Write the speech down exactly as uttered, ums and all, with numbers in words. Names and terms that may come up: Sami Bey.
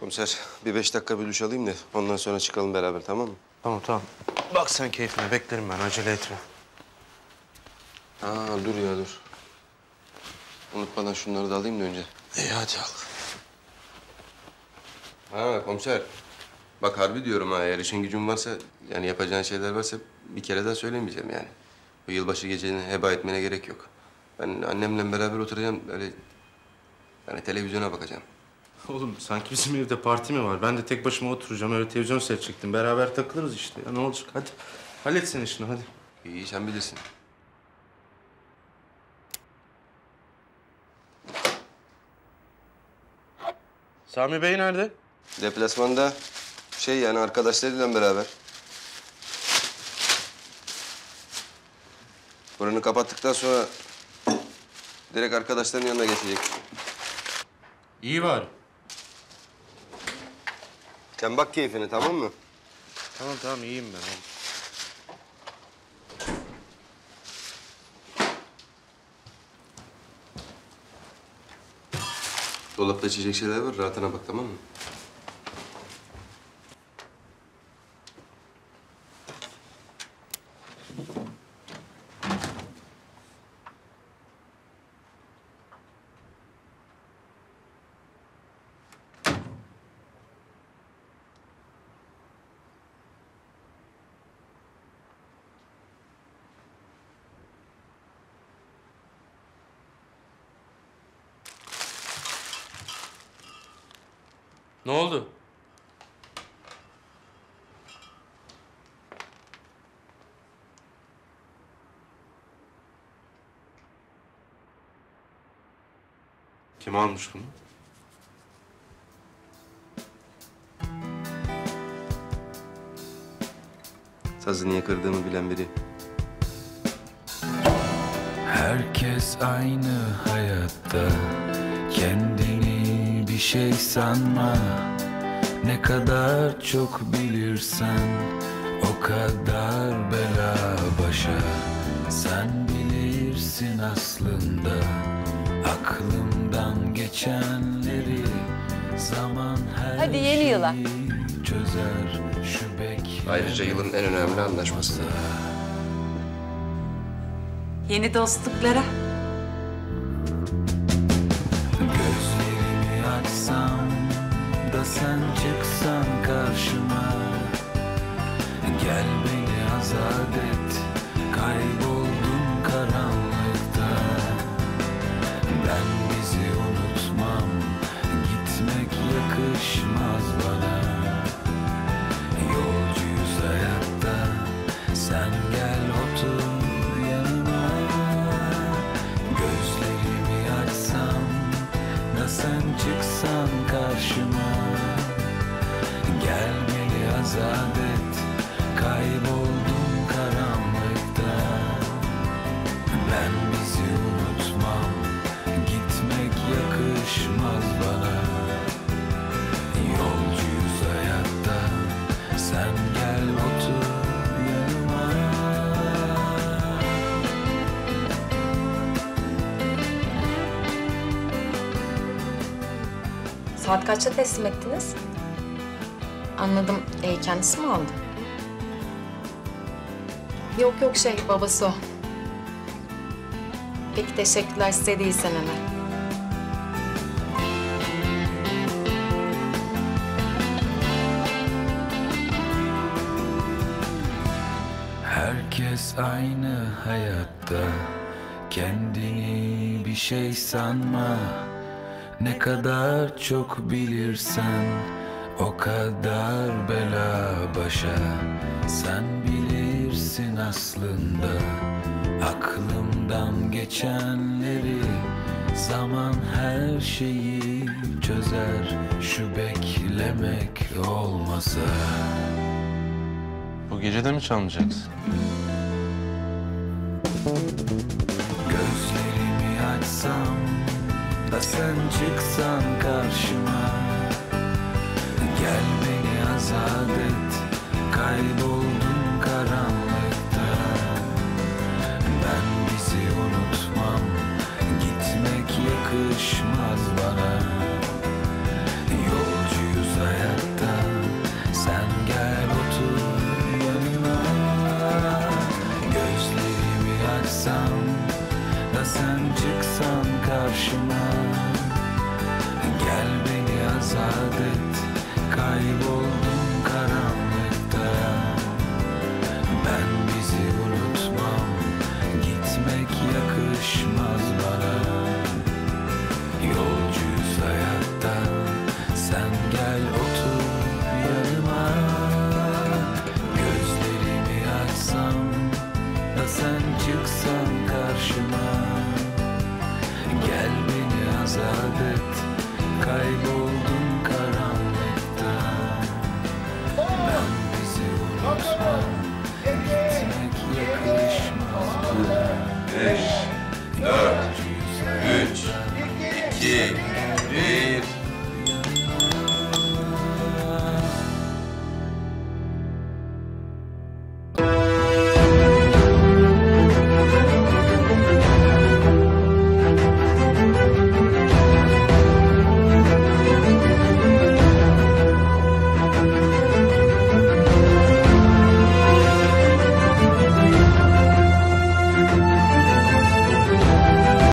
Komiser, bir beş dakika bir duş alayım da ondan sonra çıkalım beraber, tamam mı? Tamam, tamam. Bak sen keyfine, beklerim ben, acele etme. Aa, dur ya, dur. Unutmadan şunları da alayım da önce. İyi, hadi al. Ha, komiser. Bak harbi diyorum ha, eğer işin gücün varsa, yani yapacağın şeyler varsa bir kere daha söylemeyeceğim yani. Bu yılbaşı geceni heba etmene gerek yok. Ben annemle beraber oturacağım, öyle... Yani televizyona bakacağım. Oğlum sanki bizim evde parti mi var? Ben de tek başıma oturacağım, öyle televizyon seyredecektim. Beraber takılırız işte, ya ne olacak? Hadi, hallet sen işini, hadi. İyi, sen bilirsin. Sami Bey nerede? Deplasmanda. Şey yani, arkadaşlarıyla beraber. Buranı kapattıktan sonra direkt arkadaşların yanına geçecek. İyi var. Sen bak keyfini, tamam mı? Tamam, tamam. iyiyim ben. Dolapta içecek şeyler var. Rahatına bak, tamam mı? Ne oldu? Kim almış bunu? Sazı niye kırdığımı bilen biri. Herkes aynı hayatta, kendini bir şey sanma, ne kadar çok bilirsen o kadar bela başa. Sen bilirsin aslında aklımdan geçenleri, zaman her Hadi yeni yıla. Çözer şu bek. Ayrıca yılın en önemli anlaşması. Yeni dostluklara. Da sen çıksan karşıma, gel beni azat et, kayboldum karanlıkta. Ben bizi unutmam, gitmek yakışmaz bana. Yolcuyuz hayatta, sen gel otur yanıma. Gözlerimi açsam da sen çıksan karşıma, gel beni azat et, kayboldum karanlıkta. Ben bizi unutmam, gitmek yakışmaz bana. Yolcuyuz hayatta, sen gel otur yanıma. Saat kaçta teslim ettiniz? Anladım. E, kendisi mi aldı? Yok yok şey, babası o. Peki teşekkürler, size de iyi seneler. Herkes aynı hayatta, kendini bir şey sanma, ne kadar çok bilirsen o kadar bela başa. Sen bilirsin aslında aklımdan geçenleri, zaman her şeyi çözer, şu beklemek olmasa. Bu gece de mi çalmayacaksın? Gözlerimi açsam da sen çıksan karşıma, gel beni azat et, kayboldum karanlıkta. Ben bizi unutmam, gitmek yakışmaz bana. Yolcuyuz çıksan karşıma, gel beni azat et. Kayboldum karanlıkta, ben bizi unutmam, gitmek yakışmaz bana. Yolcuyuz hayatta, sen gel otur yanıma. Gözlerimi açsam da sen çıksan karşıma, gel beni azat et. Kayboldum karanlıkta, ben bizi unutmam, gitmek yakışmaz bana. Beş, dört, üç, iki